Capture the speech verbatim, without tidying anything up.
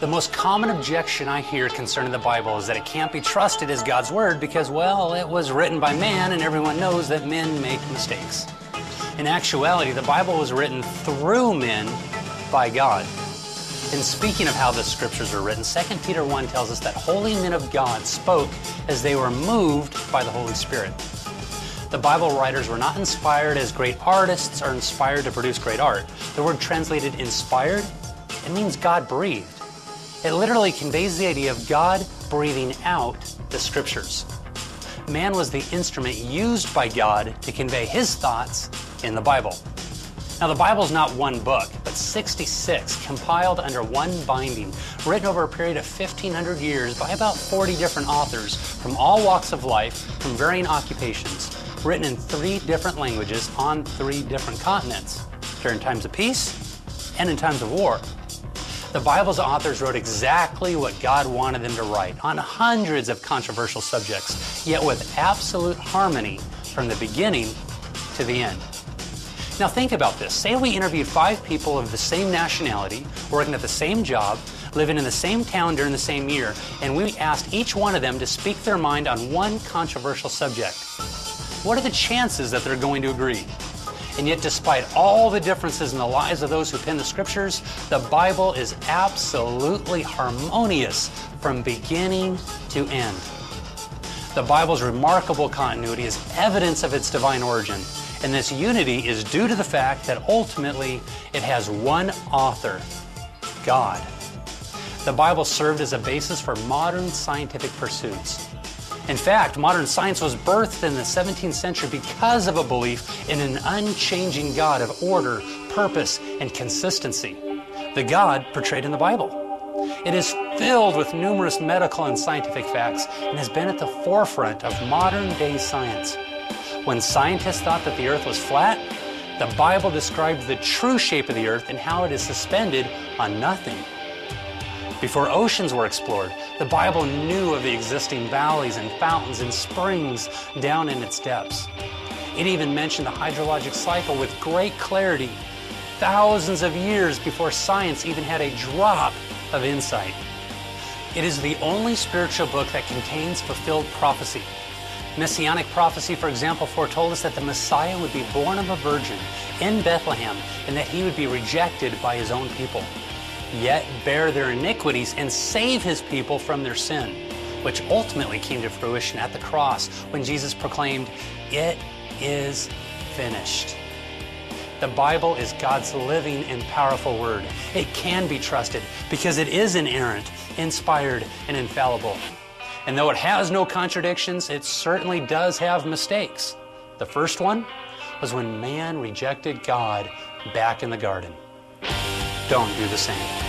The most common objection I hear concerning the Bible is that it can't be trusted as God's Word because, well, it was written by man and everyone knows that men make mistakes. In actuality, the Bible was written through men by God. And speaking of how the Scriptures were written, Second Peter one tells us that holy men of God spoke as they were moved by the Holy Spirit. The Bible writers were not inspired as great artists are inspired to produce great art. The word translated inspired, it means God breathed. It literally conveys the idea of God breathing out the Scriptures. Man was the instrument used by God to convey His thoughts in the Bible. Now, the Bible's not one book, but sixty-six compiled under one binding, written over a period of fifteen hundred years by about forty different authors from all walks of life, from varying occupations, written in three different languages on three different continents, during times of peace and in times of war. The Bible's authors wrote exactly what God wanted them to write on hundreds of controversial subjects, yet with absolute harmony from the beginning to the end. Now think about this. Say we interviewed five people of the same nationality, working at the same job, living in the same town during the same year, and we asked each one of them to speak their mind on one controversial subject. What are the chances that they're going to agree? And yet, despite all the differences in the lives of those who penned the Scriptures, the Bible is absolutely harmonious from beginning to end. The Bible's remarkable continuity is evidence of its divine origin, and this unity is due to the fact that ultimately it has one author, God. The Bible served as a basis for modern scientific pursuits. In fact, modern science was birthed in the seventeenth century because of a belief in an unchanging God of order, purpose, and consistency, the God portrayed in the Bible. It is filled with numerous medical and scientific facts and has been at the forefront of modern-day science. When scientists thought that the earth was flat, the Bible described the true shape of the earth and how it is suspended on nothing. Before oceans were explored, the Bible knew of the existing valleys and fountains and springs down in its depths. It even mentioned the hydrologic cycle with great clarity, thousands of years before science even had a drop of insight. It is the only spiritual book that contains fulfilled prophecy. Messianic prophecy, for example, foretold us that the Messiah would be born of a virgin in Bethlehem and that he would be rejected by his own people, yet bear their iniquities and save his people from their sin, which ultimately came to fruition at the cross when Jesus proclaimed, "It is finished." The Bible is God's living and powerful word. It can be trusted because it is inerrant, inspired, and infallible. And though it has no contradictions, it certainly does have mistakes. The first one was when man rejected God back in the garden. Don't do the same.